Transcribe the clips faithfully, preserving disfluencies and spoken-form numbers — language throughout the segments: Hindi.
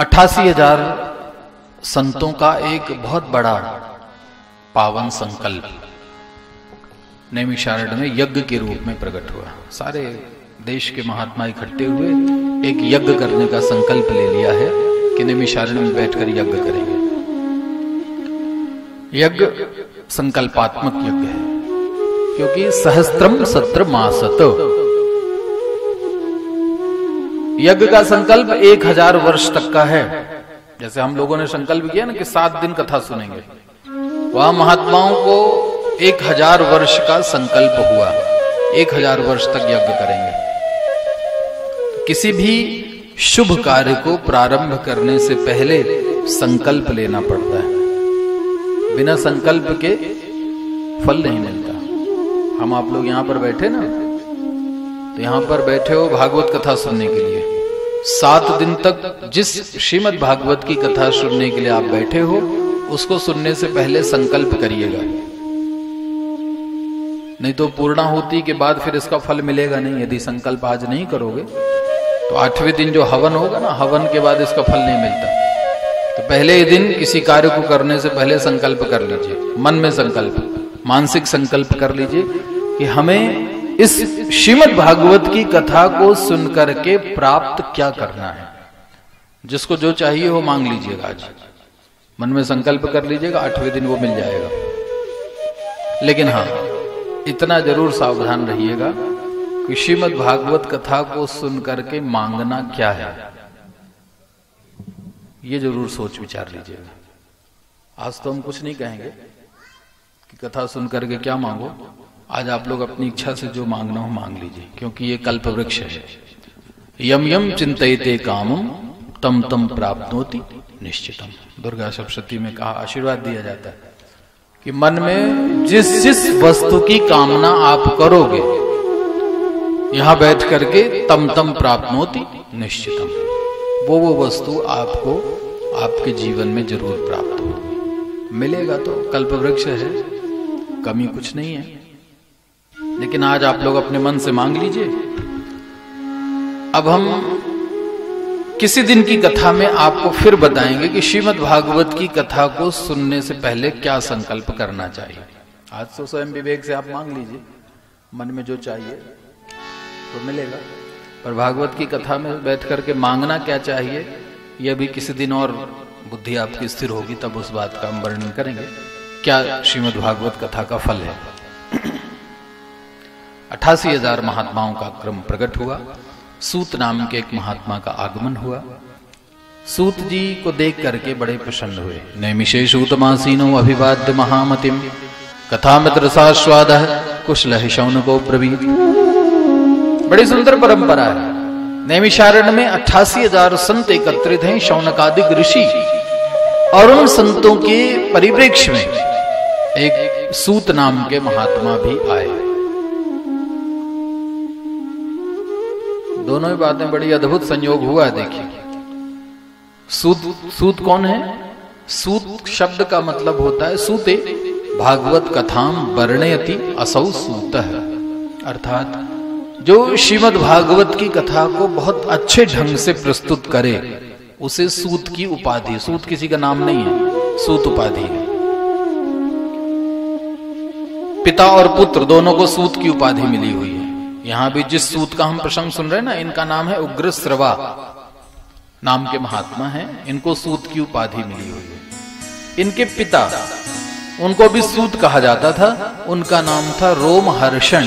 अट्ठासी हजार संतों का एक बहुत बड़ा पावन संकल्प नैमिषारण्य में यज्ञ के रूप में प्रकट हुआ। सारे देश के महात्मा इकट्ठे हुए एक यज्ञ करने का संकल्प ले लिया है कि नैमिषारण्य में बैठकर यज्ञ करेंगे। यज्ञ संकल्पात्मक यज्ञ है, क्योंकि सहस्त्रम सत्र मासत यज्ञ का संकल्प एक हजार वर्ष तक का है। जैसे हम लोगों ने संकल्प किया ना कि सात दिन कथा सुनेंगे, वहां महात्माओं को एक हजार वर्ष का संकल्प हुआ, एक हजार वर्ष तक यज्ञ करेंगे। किसी भी शुभ कार्य को प्रारंभ करने से पहले संकल्प लेना पड़ता है, बिना संकल्प के फल नहीं मिलता। हम आप लोग यहां पर बैठे ना, तो यहां पर बैठे हो भागवत कथा सुनने के लिए। सात दिन तक जिस श्रीमद् भागवत की कथा सुनने के लिए आप बैठे हो, उसको सुनने से पहले संकल्प करिएगा, नहीं तो पूर्णाहुति के बाद फिर इसका फल मिलेगा नहीं। यदि संकल्प आज नहीं करोगे तो आठवें दिन जो हवन होगा ना, हवन के बाद इसका फल नहीं मिलता। तो पहले ही दिन किसी कार्य को करने से पहले संकल्प कर लीजिए, मन में संकल्प, मानसिक संकल्प कर लीजिए कि हमें इस श्रीमद् भागवत की कथा को सुनकर के प्राप्त क्या करना है। जिसको जो चाहिए हो मांग लीजिएगा, आज मन में संकल्प कर लीजिएगा, आठवें दिन वो मिल जाएगा। लेकिन हाँ, इतना जरूर सावधान रहिएगा कि श्रीमद् भागवत कथा को सुन करके मांगना क्या है, ये जरूर सोच विचार लीजिएगा। आज तो हम कुछ नहीं कहेंगे कि कथा सुन करके क्या मांगो। आज आप लोग अपनी इच्छा से जो मांगना हो मांग लीजिए, क्योंकि ये कल्प वृक्ष है। यम यम चिंतयते कामं तम तम प्राप्नोति निश्चितम। दुर्गा सप्तशती में कहा, आशीर्वाद दिया जाता है कि मन में जिस जिस वस्तु की कामना आप करोगे, यहां बैठ करके तम तम प्राप्नोति निश्चितम, वो वो वस्तु आपको आपके जीवन में जरूर प्राप्त होगी, मिलेगा। तो कल्पवृक्ष है, कमी कुछ नहीं है, लेकिन आज आप लोग अपने मन से मांग लीजिए। अब हम किसी दिन की कथा में आपको फिर बताएंगे कि श्रीमद् भागवत की कथा को सुनने से पहले क्या संकल्प करना चाहिए। आज तो स्वयं विवेक से आप मांग लीजिए, मन में जो चाहिए तो मिलेगा, पर भागवत की कथा में बैठ करके मांगना क्या चाहिए, यह भी किसी दिन और बुद्धि आपकी स्थिर होगी तब उस बात का हम वर्णन करेंगे, क्या श्रीमद् भागवत कथा का फल है। अट्ठासी हजार महात्माओं का क्रम प्रकट हुआ। सूत नाम के एक महात्मा का आगमन हुआ। सूत जी को देख करके बड़े प्रसन्न हुए। नैमिषे सूतमासीनो अभिवाद्य महामतिम कथामित्र साश्वाद कुशल शौनको ब्रवीत। बड़ी सुंदर परंपरा है। नैमिषारण्य में अट्ठासी हजार संत एकत्रित हैं, शौनकादिक ऋषि, और उन संतों के परिप्रेक्ष्य में एक सूत नाम के महात्मा भी आए। दोनों ही बातें बड़ी अद्भुत संयोग हुआ। देखिए, सूत सूत कौन है? सूत शब्द का मतलब होता है सूते भागवत कथाम वर्णयति असौ सूतः, अर्थात जो श्रीमद् भागवत की कथा को बहुत अच्छे ढंग से प्रस्तुत करे उसे सूत की उपाधि। सूत किसी का नाम नहीं है, सूत उपाधि है। पिता और पुत्र दोनों को सूत की उपाधि मिली हुई है। यहां भी जिस सूत का हम प्रसंग सुन रहे हैं ना, इनका नाम है उग्रश्रवा नाम के महात्मा हैं। इनको सूत की उपाधि मिली हुई है। इनके पिता, उनको भी सूत कहा जाता था, उनका नाम था रोमहर्षण।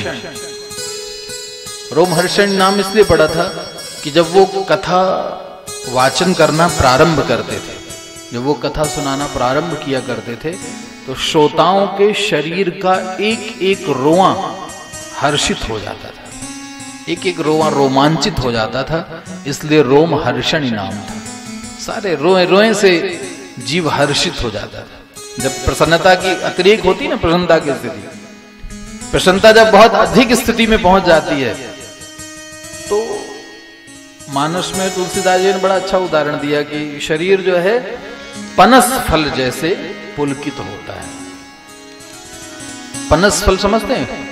रोमहर्षण नाम इसलिए पड़ा था कि जब वो कथा वाचन करना प्रारंभ करते थे, जब वो कथा सुनाना प्रारंभ किया करते थे, तो श्रोताओं के शरीर का एक एक रोआ हर्षित हो जाता था, एक एक रोआ रोमांचित हो जाता था, इसलिए रोम हर्षण नाम था। सारे रोए रोए से जीव हर्षित हो जाता था। जब प्रसन्नता की अतिरेक होती ना, प्रसन्नता की स्थिति, प्रसन्नता जब बहुत अधिक स्थिति में पहुंच जाती है, तो मानस में तुलसीदास जी ने बड़ा अच्छा उदाहरण दिया कि शरीर जो है पनस फल जैसे पुलकित होता है। पनस फल समझते हैं?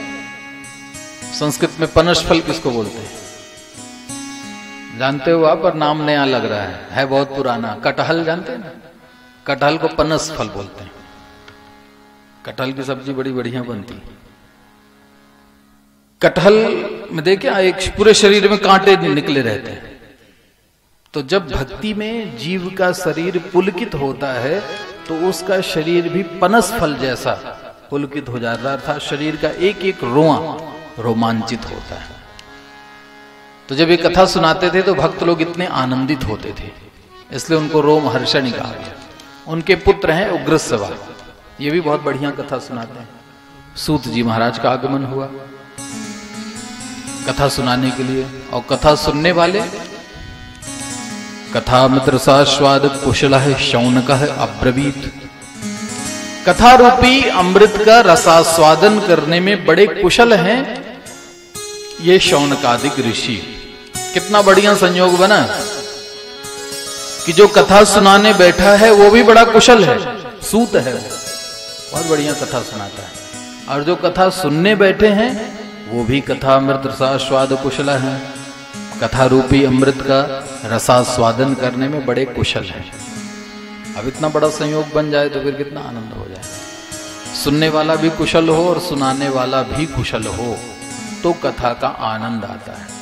संस्कृत में पनस फल किसको बोलते हैं? जानते हो आप, पर नाम नया लग रहा है, है बहुत पुराना। कटहल जानते हैं ना, कटहल को पनस फल बोलते हैं। कटहल की सब्जी बड़ी बढ़िया बनती है। कटहल में देखिए एक पूरे शरीर में कांटे निकले रहते हैं। तो जब भक्ति में जीव का शरीर पुलकित होता है तो उसका शरीर भी पनस फल जैसा पुलकित हो जाता है, अर्थात शरीर का एक एक रोआ रोमांचित होता है। तो जब ये कथा सुनाते थे तो भक्त लोग इतने आनंदित होते थे, इसलिए उनको रोमहर्षण कहा गया। उनके पुत्र हैं उग्रश्रवा, ये भी बहुत बढ़िया कथा सुनाते हैं। सूत जी महाराज का आगमन हुआ कथा सुनाने के लिए, और कथा सुनने वाले कथा मित्र सास्वाद कुशल शौनक अब्रवीत, कथा रूपी अमृत का रसास्वादन करने में बड़े कुशल हैं ये शौनकादिक ऋषि। कितना बढ़िया संयोग बना कि जो कथा सुनाने बैठा है वो भी बड़ा कुशल है, सूत है, बहुत बढ़िया कथा सुनाता है, और जो कथा सुनने बैठे हैं वो भी कथा अमृत रसास्वाद कुशल है, कथा रूपी अमृत का रसास्वादन करने में बड़े कुशल है। अब इतना बड़ा संयोग बन जाए तो फिर कितना आनंद हो जाए। सुनने वाला भी कुशल हो और सुनाने वाला भी कुशल हो तो कथा का आनंद आता है।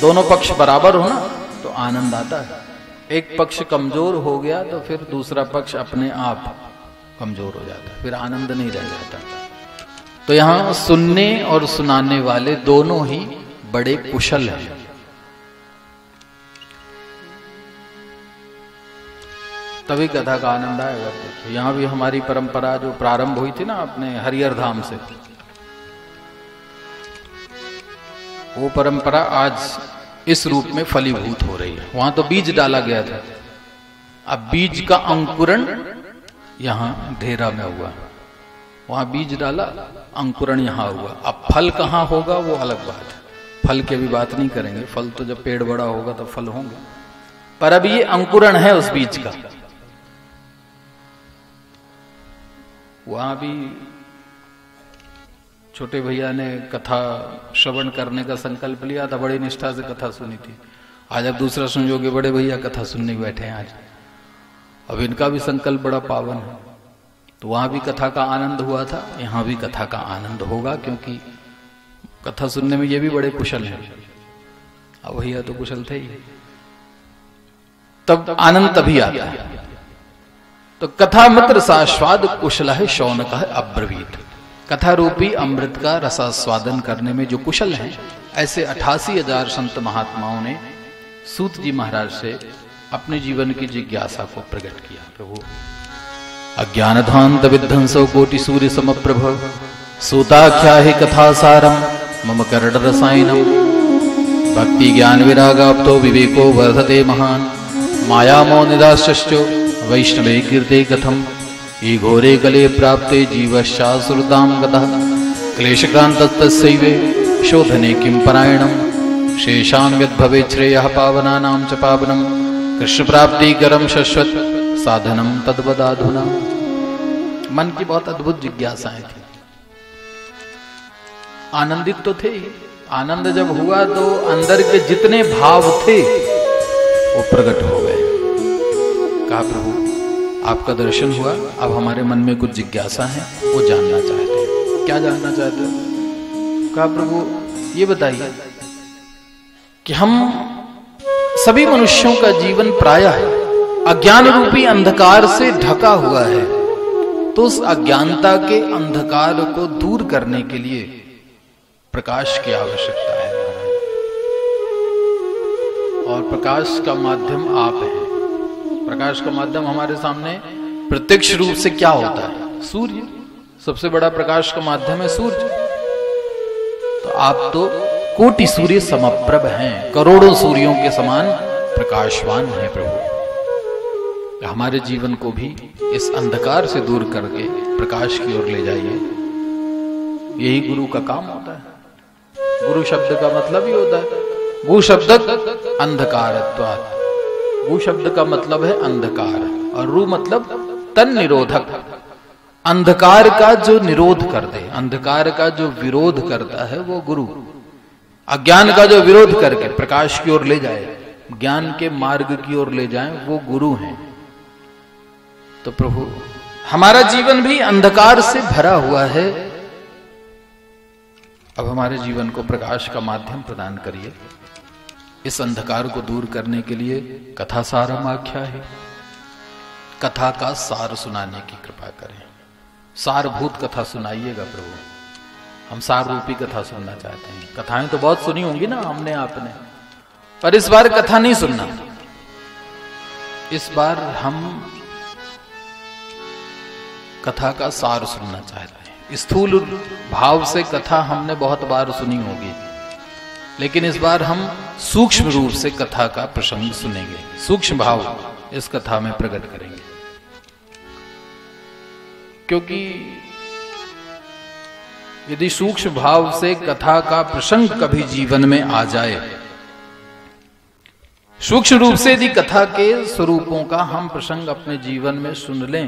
दोनों पक्ष बराबर हो ना तो आनंद आता है। एक पक्ष कमजोर हो गया तो फिर दूसरा पक्ष अपने आप कमजोर हो जाता है, फिर आनंद नहीं रह जाता। तो यहां सुनने और सुनाने वाले दोनों ही बड़े कुशल हैं। तभी कथा का आनंद आएगा। तो यहां भी हमारी परंपरा जो प्रारंभ हुई थी ना अपने हरिहर धाम से, वो परंपरा आज इस रूप में फलीभूत हो रही है। वहां तो बीज डाला गया था, अब बीज का अंकुरण यहां डेरा में हुआ। वहां बीज डाला, अंकुरण यहां हुआ। अब फल कहां होगा वो अलग बात है, फल की भी बात नहीं करेंगे। फल तो जब पेड़ बड़ा होगा तो फल होंगे, पर अब ये अंकुरण है उस बीज का। वहां भी छोटे भैया ने कथा श्रवण करने का संकल्प लिया था, बड़ी निष्ठा से कथा सुनी थी। आज अब दूसरा संयोगी बड़े भैया कथा सुनने बैठे हैं आज। अब इनका भी संकल्प बड़ा पावन है। तो वहां भी कथा का आनंद हुआ था, यहाँ भी कथा का आनंद होगा, क्योंकि कथा सुनने में ये भी बड़े कुशल हैं। अब भैया तो कुशल थे ही, तब आनंद तभी आता है। तो कथा मित्र सास्वाद कुशल है शौनक है अब्रवीत, कथा रूपी अमृत का रसास्वादन करने में जो कुशल हैं, ऐसे अठासी हजार संत महात्माओं ने सूत जी महाराज से अपने जीवन की जिज्ञासा को प्रकट किया। प्रभु अज्ञानधान्त विध्वंसो कोटि सूर्य समप्रभ सूताख्या ही कथा सारम मम करण रसायनम भक्ति ज्ञान विरागाप्तो विवेको वर्धते महान मायामो निदाश्चो वैष्णवे कीर्ते कथम ई घोरे गले प्राप्ते जीवश्चासुरतां गतः क्लेशक्रान्तस्तस्यैवे शोधने किं परायणं शेषां यद्भवेत् श्रेयः पावनानां च पावनं कृष्णप्राप्तिकरं शश्वत् साधनं तद्वदाधुना। मन की बहुत अद्भुत जिज्ञासाएं थी। आनंदित तो थे, आनंद जब हुआ तो अंदर के जितने भाव थे वो प्रकट हो गए। कहा प्रभु आपका दर्शन हुआ, अब हमारे मन में कुछ जिज्ञासा है, वो जानना चाहते हैं। क्या जानना चाहते हो? कहा प्रभु ये बताइए कि हम सभी मनुष्यों का जीवन प्रायः अज्ञान रूपी अंधकार से ढका हुआ है, तो उस अज्ञानता के अंधकार को दूर करने के लिए प्रकाश की आवश्यकता है, और प्रकाश का माध्यम आप है। प्रकाश का माध्यम हमारे सामने प्रत्यक्ष रूप से क्या होता है? सूर्य। सबसे बड़ा प्रकाश का माध्यम है सूर्य। तो आप तो कोटि सूर्य समप्रभ हैं, करोड़ों सूर्यों के समान प्रकाशवान हैं प्रभु। हमारे जीवन को भी इस अंधकार से दूर करके प्रकाश की ओर ले जाइए, यही गुरु का काम होता है। गुरु शब्द का मतलब ही होता है गु शब्द अंधकारत्वात्। गु शब्द का मतलब है अंधकार, और रू मतलब तन निरोधक। अंधकार का जो निरोध कर दे, अंधकार का जो विरोध करता है वो गुरु। अज्ञान का जो विरोध करके प्रकाश की ओर ले जाए, ज्ञान के मार्ग की ओर ले जाए, वो गुरु हैं। तो प्रभु, हमारा जीवन भी अंधकार से भरा हुआ है, अब हमारे जीवन को प्रकाश का माध्यम प्रदान करिए। इस अंधकार को दूर करने के लिए कथा सारमाख्या है, कथा का सार सुनाने की कृपा करें। सारभूत कथा सुनाइएगा प्रभु, हम सार रूपी कथा सुनना चाहते हैं। कथाएं तो बहुत सुनी होंगी ना हमने आपने, पर इस बार कथा नहीं सुनना। इस बार हम कथा का सार सुनना चाहते हैं। स्थूल भाव से कथा हमने बहुत बार सुनी होगी, लेकिन इस बार हम सूक्ष्म रूप से कथा का प्रसंग सुनेंगे। सूक्ष्म भाव इस कथा में प्रकट करेंगे, क्योंकि यदि सूक्ष्म भाव से कथा का प्रसंग कभी जीवन में आ जाए, सूक्ष्म रूप से यदि कथा के स्वरूपों का हम प्रसंग अपने जीवन में सुन लें,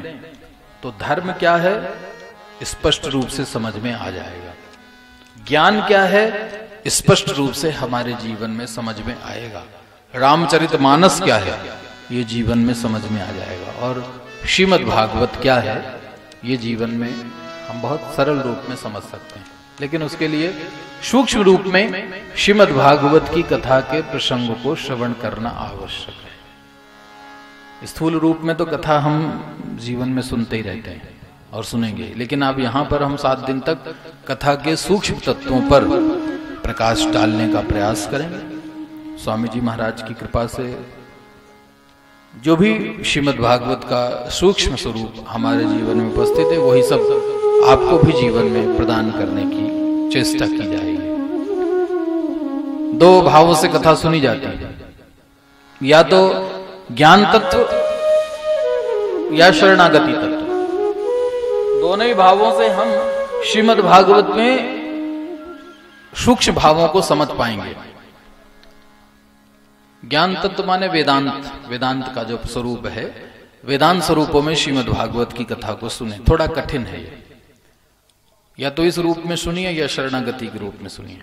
तो धर्म क्या है स्पष्ट रूप से समझ में आ जाएगा, ज्ञान क्या है स्पष्ट रूप से हमारे जीवन में समझ में आएगा, रामचरित मानस क्या है ये जीवन में समझ में आ जाएगा, और श्रीमद् भागवत क्या है ये जीवन में हम बहुत सरल रूप में समझ सकते हैं। लेकिन उसके लिए सूक्ष्म रूप में श्रीमद् भागवत की कथा के प्रसंग को श्रवण करना आवश्यक है। स्थूल रूप में तो कथा हम जीवन में सुनते ही रहते हैं और सुनेंगे, लेकिन अब यहाँ पर हम सात दिन तक कथा के सूक्ष्म तत्वों पर प्रकाश डालने का प्रयास करेंगे। स्वामी जी महाराज की कृपा से जो भी श्रीमद् भागवत का सूक्ष्म स्वरूप हमारे जीवन में उपस्थित है, वही सब आपको भी जीवन में प्रदान करने की चेष्टा की जाएगी। दो भावों से कथा सुनी जाती है, या तो ज्ञान तत्व या शरणागति तत्व। दोनों ही भावों से हम श्रीमद् भागवत में सूक्ष्म भावों को समझ पाएंगे। ज्ञान तत्व माने वेदांत, वेदांत का जो स्वरूप है, वेदांत स्वरूपों में श्रीमद् भागवत की कथा को सुने। थोड़ा कठिन है ये, या तो इस रूप में सुनिए या शरणागति के रूप में सुनिए।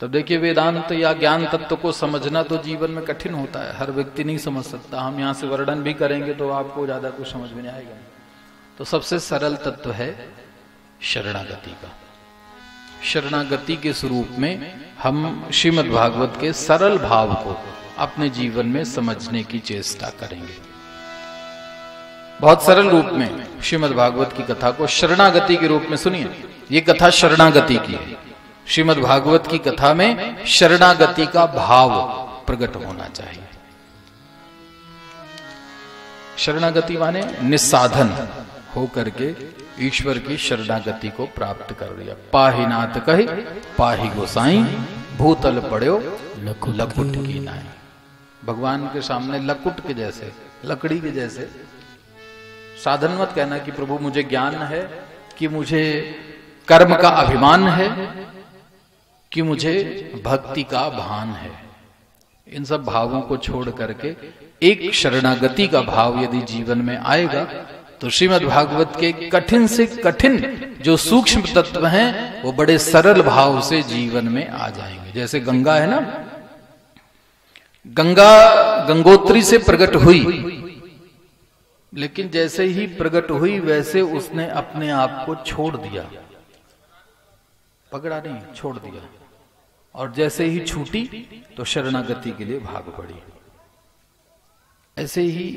तब देखिए, वेदांत या ज्ञान तत्व को समझना तो जीवन में कठिन होता है, हर व्यक्ति नहीं समझ सकता। हम यहाँ से वर्णन भी करेंगे तो आपको ज्यादा कुछ समझ में नहीं आएगा। तो सबसे सरल तत्व है शरणागति का। शरणागति के स्वरूप में हम श्रीमद् भागवत के सरल भाव को अपने जीवन में समझने की चेष्टा करेंगे। बहुत सरल रूप में श्रीमद् भागवत की कथा को शरणागति के रूप में सुनिए। ये कथा शरणागति की है। श्रीमद् भागवत की कथा में शरणागति का भाव प्रकट होना चाहिए। शरणागति माने निस्साधन होकर के ईश्वर की शरणागति को प्राप्त कर लिया। पाही नाथ कहे पाही गोसाई, भूतल पड़ो लकुट की नाई। भगवान के सामने लकुट के जैसे, लकड़ी के जैसे साधन मत कहना कि प्रभु मुझे ज्ञान है, कि मुझे कर्म का अभिमान है, कि मुझे भक्ति का भान है। इन सब भावों को छोड़ करके एक शरणागति का भाव यदि जीवन में आएगा, तो श्रीमद् भागवत के कठिन से कठिन जो सूक्ष्म तत्व हैं, वो बड़े सरल भाव से जीवन में आ जाएंगे। जैसे गंगा है ना, गंगा गंगोत्री से प्रकट हुई, लेकिन जैसे ही प्रकट हुई वैसे उसने अपने आप को छोड़ दिया, पकड़ा नहीं, छोड़ दिया, और जैसे ही छूटी तो शरणागति के लिए भाग पड़ी। ऐसे ही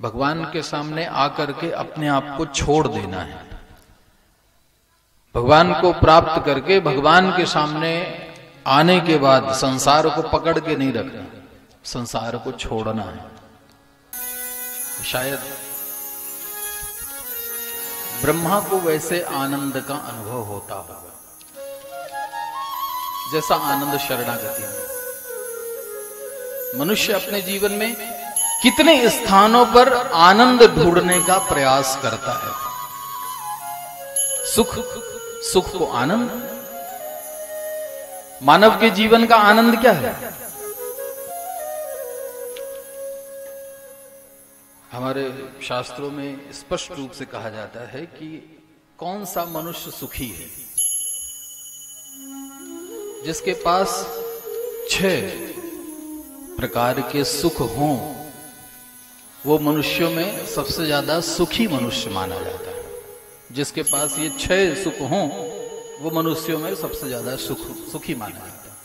भगवान के सामने आकर के अपने आप को छोड़ देना है। भगवान को प्राप्त करके भगवान के सामने आने के बाद संसार को पकड़ के नहीं रखना, संसार को छोड़ना है। शायद ब्रह्मा को वैसे आनंद का अनुभव होता होगा जैसा आनंद शरणागति में। मनुष्य अपने जीवन में कितने स्थानों पर आनंद ढूंढने का प्रयास करता है, सुख, सुख को आनंद। मानव के जीवन का आनंद क्या है? हमारे शास्त्रों में स्पष्ट रूप से कहा जाता है कि कौन सा मनुष्य सुखी है? जिसके पास छह प्रकार के सुख हों वो मनुष्यों में सबसे ज्यादा सुखी मनुष्य माना जाता है। जिसके पास ये छह सुख हों वो मनुष्यों में सबसे ज्यादा सुख सुखी माना जाता है।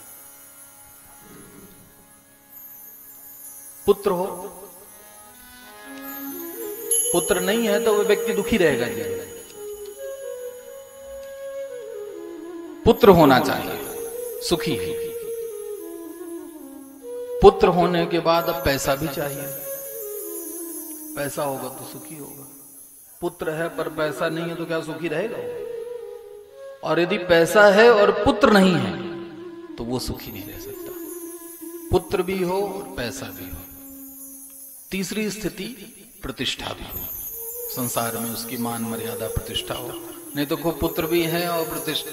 पुत्र हो, पुत्र नहीं है तो वह व्यक्ति दुखी रहेगा जी। पुत्र होना चाहिए, सुखी है। पुत्र होने के बाद अब पैसा भी चाहिए, पैसा होगा तो सुखी होगा। पुत्र है पर पैसा नहीं है तो क्या सुखी रहेगा? और यदि पैसा है और पुत्र नहीं है तो वो सुखी नहीं रह सकता। पुत्र भी हो और पैसा भी हो। तीसरी स्थिति प्रतिष्ठा भी हो, संसार में उसकी मान मर्यादा प्रतिष्ठा हो। नहीं तो खूब पुत्र भी है और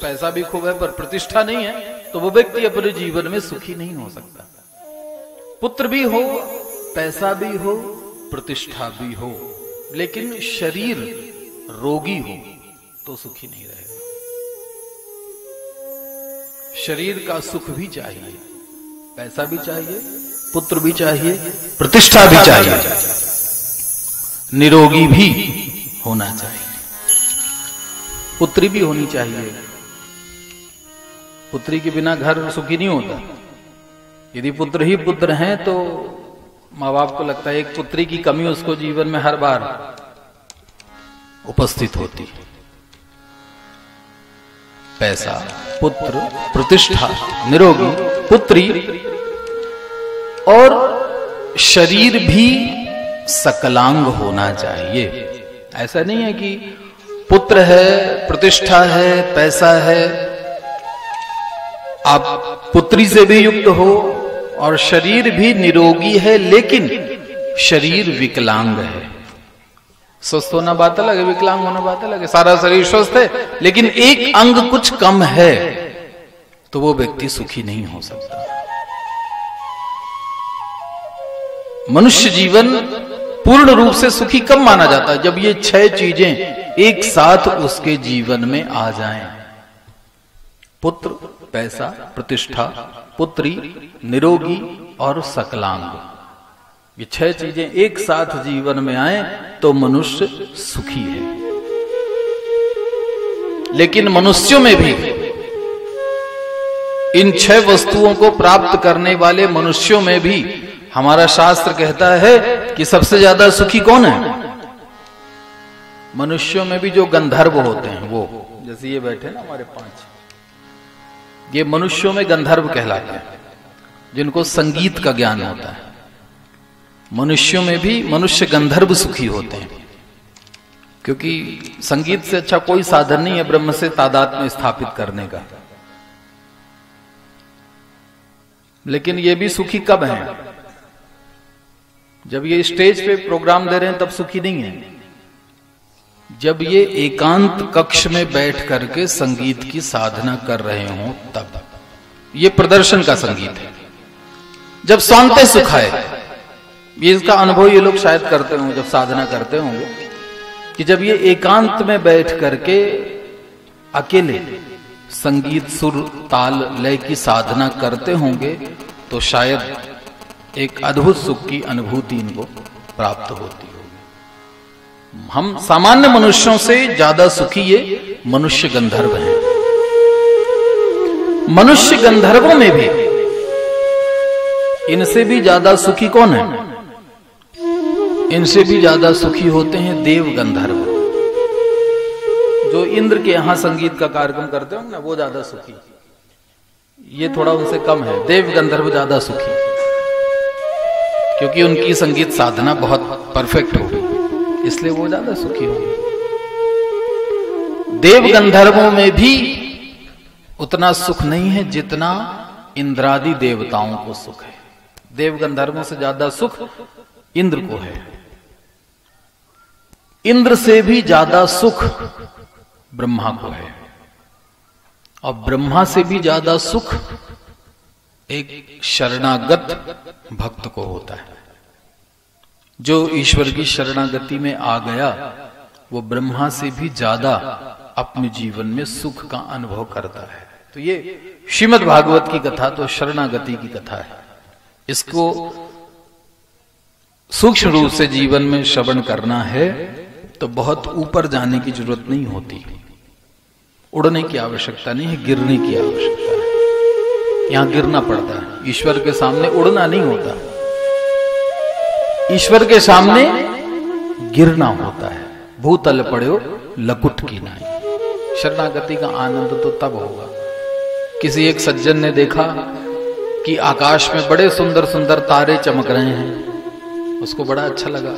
पैसा भी खूब है पर प्रतिष्ठा नहीं है तो वो व्यक्ति अपने जीवन में सुखी नहीं हो सकता। पुत्र भी हो, पैसा भी हो, प्रतिष्ठा भी हो, लेकिन शरीर रोगी हो तो सुखी नहीं रहेगा। शरीर का सुख भी चाहिए, पैसा भी चाहिए, पुत्र भी चाहिए, प्रतिष्ठा भी चाहिए, निरोगी भी होना चाहिए। पुत्री भी होनी चाहिए, पुत्री के बिना घर सुखी नहीं होता। यदि पुत्र ही पुत्र हैं तो माँ बाप को लगता है एक पुत्री की कमी उसको जीवन में हर बार उपस्थित होती है। पैसा, पुत्र, प्रतिष्ठा, निरोगी, पुत्री और शरीर भी सकलांग होना चाहिए। ऐसा नहीं है कि पुत्र है, प्रतिष्ठा है, पैसा है, आप पुत्री से भी युक्त हो और शरीर भी निरोगी है लेकिन शरीर विकलांग है। स्वस्थ होना बात अलग है, विकलांग होना बात अलग है। सारा शरीर स्वस्थ है लेकिन एक अंग कुछ कम है तो वो व्यक्ति सुखी नहीं हो सकता। मनुष्य जीवन पूर्ण रूप से सुखी कब माना जाता है? जब ये छह चीजें एक साथ उसके जीवन में आ जाएं। पुत्र, पैसा, प्रतिष्ठा, पुत्री, निरोगी और सकलांग, ये छह चीजें एक साथ जीवन में आए तो मनुष्य सुखी है। लेकिन मनुष्यों में भी इन छह वस्तुओं को प्राप्त करने वाले मनुष्यों में भी हमारा शास्त्र कहता है कि सबसे ज्यादा सुखी कौन है? मनुष्यों में भी जो गंधर्व होते हैं, वो जैसे ये बैठे ना हमारे पांच, ये मनुष्यों में गंधर्व कहलाते हैं जिनको संगीत का ज्ञान होता है। मनुष्यों में भी मनुष्य गंधर्व सुखी होते हैं क्योंकि संगीत से अच्छा कोई साधन नहीं है ब्रह्म से तादाद में स्थापित करने का। लेकिन ये भी सुखी कब हैं? जब ये स्टेज पे प्रोग्राम दे रहे हैं तब सुखी नहीं है। जब ये एकांत कक्ष में बैठ करके संगीत की साधना कर रहे हों तब, ये प्रदर्शन का संगीत है। जब स्वांते सुख आए, ये इसका अनुभव ये लोग शायद करते होंगे जब साधना करते होंगे कि जब ये एकांत में बैठ करके अकेले संगीत, सुर, ताल, लय की साधना करते होंगे तो शायद एक अद्भुत सुख की अनुभूति इनको प्राप्त होती होगी। हम सामान्य मनुष्यों से ज्यादा सुखी ये मनुष्य गंधर्व हैं। मनुष्य गंधर्वों में भी इनसे भी ज्यादा सुखी कौन है? इनसे भी ज्यादा सुखी होते हैं देव गंधर्व, जो इंद्र के यहां संगीत का कार्यक्रम करते हो ना, वो ज्यादा सुखी। ये थोड़ा उनसे कम है, देव गंधर्व ज्यादा सुखी क्योंकि उनकी संगीत साधना बहुत परफेक्ट होगी, इसलिए वो ज्यादा सुखी होंगे। देव गंधर्वों में भी उतना सुख नहीं है जितना इंद्रादि देवताओं को सुख है। देव गंधर्वों से ज्यादा सुख इंद्र को है। इंद्र से भी ज्यादा सुख ब्रह्मा को है और ब्रह्मा से भी ज्यादा सुख एक शरणागत भक्त को होता है। जो ईश्वर की शरणागति में आ गया वो ब्रह्मा से भी ज्यादा अपने जीवन में सुख का अनुभव करता है। तो ये श्रीमद् भागवत की कथा तो शरणागति की कथा है। इसको सूक्ष्म रूप से जीवन में श्रवण करना है तो बहुत ऊपर जाने की जरूरत नहीं होती, उड़ने की आवश्यकता नहीं है, गिरने की आवश्यकता है। यहां गिरना पड़ता है, ईश्वर के सामने उड़ना नहीं होता, ईश्वर के सामने गिरना होता है। भूतल पड़ो लकुट की नाई। शरणागति का आनंद तो तब होगा। किसी एक सज्जन ने देखा कि आकाश में बड़े सुंदर सुंदर तारे चमक रहे हैं, उसको बड़ा अच्छा लगा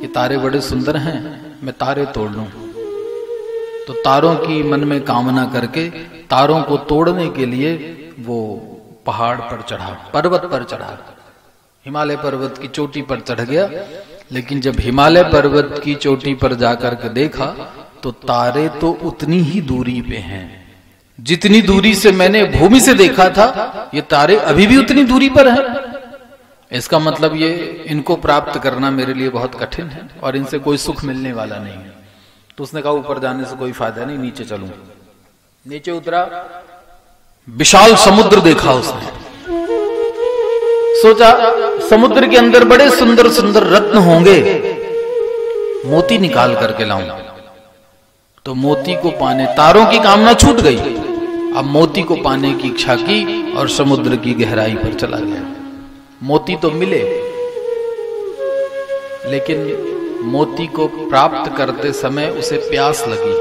कि तारे बड़े सुंदर हैं, मैं तारे तोड़ लूं। तो तारों की मन में कामना करके तारों को तोड़ने के लिए वो पहाड़ पर चढ़ा, पर्वत पर चढ़ा, हिमालय पर्वत की चोटी पर चढ़ गया। लेकिन जब हिमालय पर्वत की चोटी पर जाकर के देखा तो तारे तो उतनी ही दूरी पे हैं जितनी दूरी से मैंने भूमि से देखा था, ये तारे अभी भी उतनी दूरी पर हैं। इसका मतलब ये इनको प्राप्त करना मेरे लिए बहुत कठिन है और इनसे कोई सुख मिलने वाला नहीं है। तो उसने कहा ऊपर जाने से कोई फायदा नहीं, नीचे चलूं। नीचे उतरा, विशाल समुद्र देखा उसने, सोचा समुद्र के अंदर बड़े सुंदर सुंदर रत्न होंगे, मोती निकाल करके लाऊं। तो मोती को पाने, तारों की कामना छूट गई, अब मोती को पाने की इच्छा की और समुद्र की गहराई पर चला गया। मोती तो मिले, लेकिन मोती को प्राप्त करते समय उसे प्यास लगी।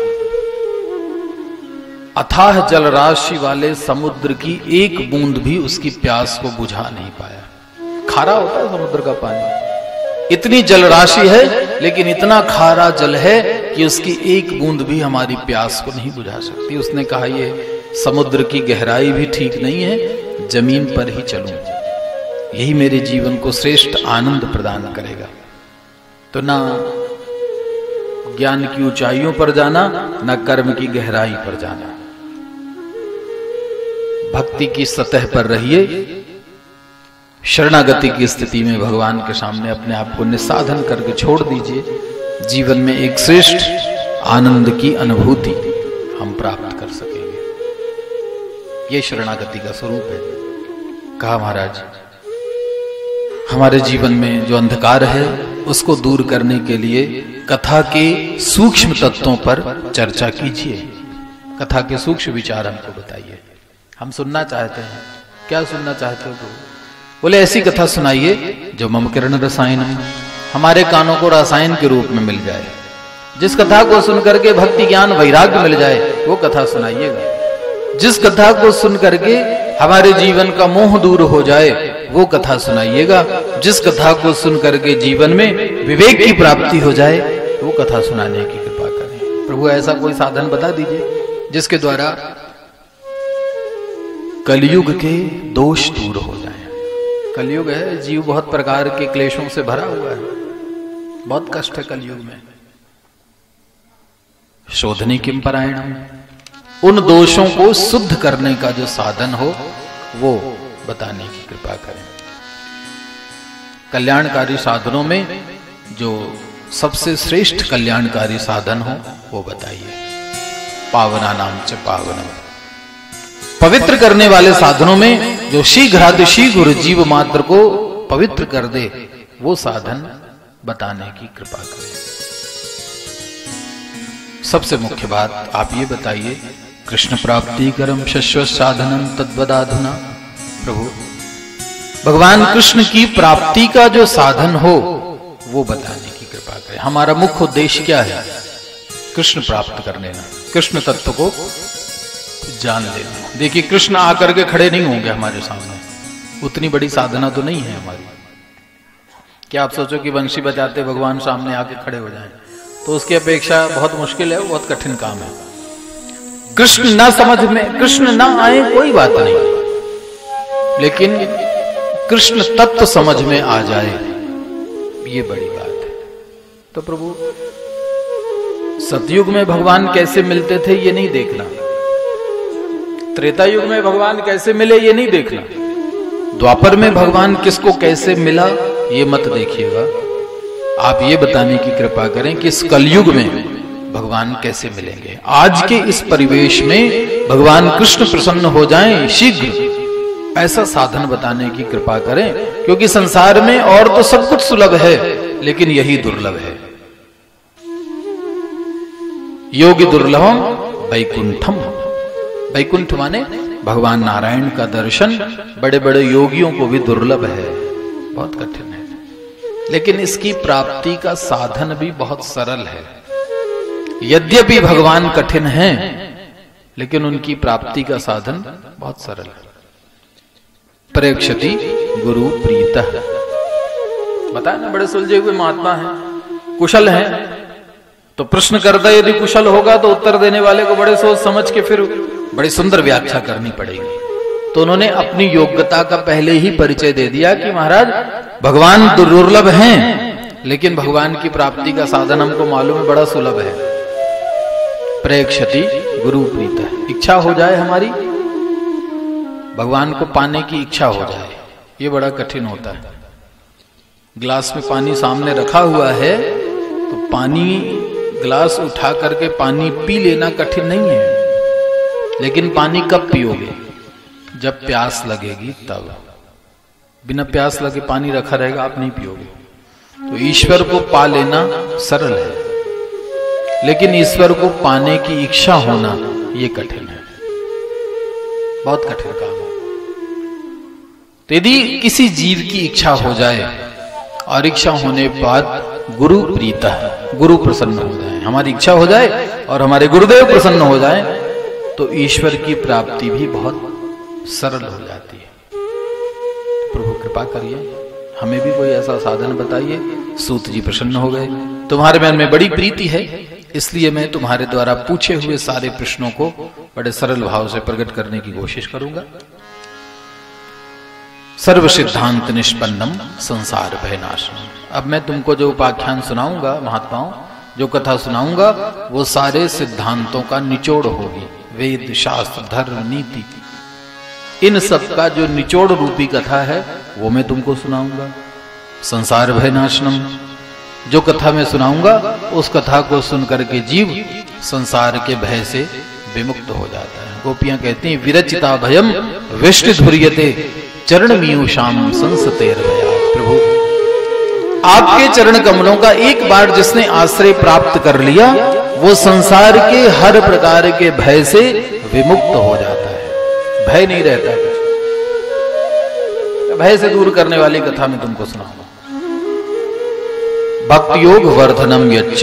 अथाह जलराशि वाले समुद्र की एक बूंद भी उसकी प्यास को बुझा नहीं पाया। खारा होता है समुद्र का पानी, इतनी जलराशि है लेकिन इतना खारा जल है कि उसकी एक बूंद भी हमारी प्यास को नहीं बुझा सकती। उसने कहा ये समुद्र की गहराई भी ठीक नहीं है, जमीन पर ही चलूं, यही मेरे जीवन को श्रेष्ठ आनंद प्रदान करेगा। तो ना ज्ञान की ऊंचाइयों पर जाना, ना कर्म की गहराई पर जाना, भक्ति की सतह पर रहिए। शरणागति की स्थिति में भगवान के सामने अपने आप को निस्साधन करके छोड़ दीजिए, जीवन में एक श्रेष्ठ आनंद की अनुभूति हम प्राप्त कर सकेंगे। यह शरणागति का स्वरूप है। कहा महाराज, हमारे जीवन में जो अंधकार है उसको दूर करने के लिए कथा के सूक्ष्म तत्वों पर चर्चा कीजिए, कथा के सूक्ष्म विचार हमको बताइए, हम सुनना चाहते हैं। क्या सुनना चाहते हो तो? बोले ऐसी कथा सुनाइए जो मम किरण रसायन है, हमारे कानों को रसायन के रूप में मिल जाए, जिस कथा को सुनकर के भक्ति ज्ञान वैराग्य मिल जाए, वो कथा सुनाइएगा। जिस कथा को सुनकर के हमारे जीवन का मोह दूर हो जाए, वो कथा सुनाइएगा। जिस कथा को सुनकर के जीवन में विवेक की प्राप्ति हो जाए, वो कथा सुनाने की कृपा करें। प्रभु ऐसा कोई साधन बता दीजिए जिसके द्वारा कलयुग के दोष दूर हो जाए। कलयुग है, जीव बहुत प्रकार के क्लेशों से भरा हुआ है, बहुत कष्ट है कलयुग में। शोधने किम परायणम, उन दोषों को शुद्ध करने का जो साधन हो वो बताने की कृपा करें। कल्याणकारी साधनों में जो सबसे श्रेष्ठ कल्याणकारी साधन हो वो बताइए। पावना नाम च पावनम, पवित्र करने वाले साधनों में जो शीघ्रातिशीघ्र जीव मात्र को पवित्र कर दे, वो साधन बताने की कृपा करें। सबसे मुख्य बात आप ये बताइए, कृष्ण प्राप्ति करम शश्व साधनम तद्वदाधुना। प्रभु भगवान कृष्ण की प्राप्ति का जो साधन हो वो बताने की कृपा करें। हमारा मुख्य उद्देश्य क्या है? कृष्ण प्राप्त कर लेना, कृष्ण तत्व को जान लेना। देखिए कृष्ण आकर के खड़े नहीं होंगे हमारे सामने, उतनी बड़ी साधना तो नहीं है हमारी। क्या आप सोचो कि बंशी बजाते भगवान सामने आके खड़े हो जाएं? तो उसकी अपेक्षा बहुत मुश्किल है, बहुत कठिन काम है। कृष्ण ना समझ में, कृष्ण ना आए कोई बात नहीं, लेकिन कृष्ण तत्व समझ में आ जाए ये बड़ी बात है। तो प्रभु सतयुग में भगवान कैसे मिलते थे ये नहीं देखना, त्रेता युग में भगवान कैसे मिले ये नहीं देखना, द्वापर में भगवान किसको कैसे मिला ये मत देखिएगा। आप ये बताने की कृपा करें कि इस कलयुग में भगवान कैसे मिलेंगे। आज के इस परिवेश में भगवान कृष्ण प्रसन्न हो जाएं शीघ्र, ऐसा साधन बताने की कृपा करें, क्योंकि संसार में और तो सब कुछ सुलभ है लेकिन यही दुर्लभ है। योगी दुर्लभम वैकुंठम, वैकुंठ माने भगवान नारायण का दर्शन बड़े बड़े योगियों को भी दुर्लभ है, बहुत कठिन है, लेकिन इसकी प्राप्ति का साधन भी बहुत सरल है। यद्यपि भगवान कठिन हैं लेकिन उनकी प्राप्ति का साधन बहुत सरल है। प्रेक्षति गुरु प्रीत, बताया ना, बड़े सुलझे हुए महात्मा हैं, कुशल हैं, तो प्रश्न करता यदि कुशल होगा तो उत्तर देने वाले को बड़े सोच समझ के फिर बड़ी सुंदर व्याख्या करनी पड़ेगी। तो उन्होंने अपनी योग्यता का पहले ही परिचय दे दिया कि महाराज भगवान दुर्लभ हैं लेकिन भगवान की प्राप्ति का साधन हमको मालूम है बड़ा सुलभ है। प्रेक्षति गुरु प्रीत, इच्छा हो जाए हमारी, भगवान को पाने की इच्छा हो जाए, ये बड़ा कठिन होता है। ग्लास में पानी सामने रखा हुआ है तो पानी ग्लास उठा करके पानी पी लेना कठिन नहीं है, लेकिन पानी कब पियोगे? जब प्यास लगेगी तब। बिना प्यास लगे पानी रखा रहेगा, आप नहीं पियोगे। तो ईश्वर को पा लेना सरल है लेकिन ईश्वर को पाने की इच्छा होना यह कठिन है, बहुत कठिन काम है। तो यदि किसी जीव की इच्छा हो जाए और इच्छा होने के बाद गुरु प्रीता, गुरु प्रसन्न हो जाए, हमारी इच्छा हो जाए और हमारे गुरुदेव प्रसन्न हो जाए तो ईश्वर की प्राप्ति भी बहुत सरल हो जाती है। प्रभु कृपा करिए, हमें भी कोई ऐसा साधन बताइए। सूत जी प्रसन्न हो गए, तुम्हारे मन में बड़ी प्रीति है इसलिए मैं तुम्हारे द्वारा पूछे हुए सारे प्रश्नों को बड़े सरल भाव से प्रकट करने की कोशिश करूंगा। सर्व सिद्धांत निष्पन्नम संसार भयनाशनम। अब मैं तुमको जो उपाख्यान सुनाऊंगा, महात्माओं जो कथा सुनाऊंगा वो सारे सिद्धांतों का निचोड़ होगी। वेद शास्त्र धर्म नीति इन सब का जो निचोड़ रूपी कथा है वो मैं तुमको सुनाऊंगा। संसार भयनाशनम, जो कथा मैं सुनाऊंगा उस कथा को सुनकर के जीव संसार के भय से विमुक्त हो जाता है। गोपियां कहती हैं विरचिता भयम वेष्टिधुर्यते चरण मीयूषाम संसतेर भया। प्रभु आपके चरण कमलों का एक बार जिसने आश्रय प्राप्त कर लिया वो संसार के हर प्रकार के भय से विमुक्त हो जाता है, भय नहीं रहता है। भय से दूर करने वाली कथा में तुमको सुनाऊंगा। भक्ति योग वर्धनम यच्च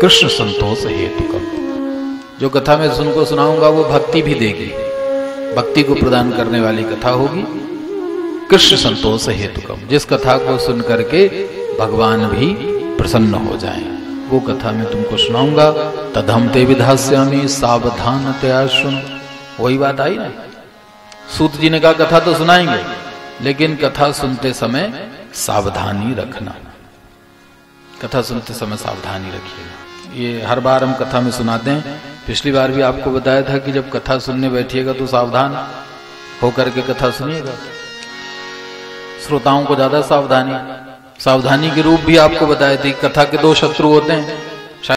कृष्ण संतोष हेतुकम, जो कथा में तुमको सुनाऊंगा वो भक्ति भी देगी, भक्ति को प्रदान करने वाली कथा होगी। कृष्ण संतोष हेतुकम, जिस कथा को सुन करके भगवान भी प्रसन्न हो जाए वो कथा में तुमको सुनाऊंगा। तदहम ते विधास्यामि सावधानतया शृणु, वही बात आई ना। सूत जी ने कहा कथा तो सुनाएंगे लेकिन कथा सुनते समय सावधानी रखना, कथा सुनते समय सावधानी रखिएगा। ये हर बार हम कथा में सुनाते हैं, पिछली बार भी आपको बताया था कि जब कथा सुनने बैठिएगा तो सावधान होकर के कथा सुनिएगा। श्रोताओं को ज्यादा सावधानी, सावधानी के रूप भी आपको बताए थे। कथा के दो शत्रु होते हैं,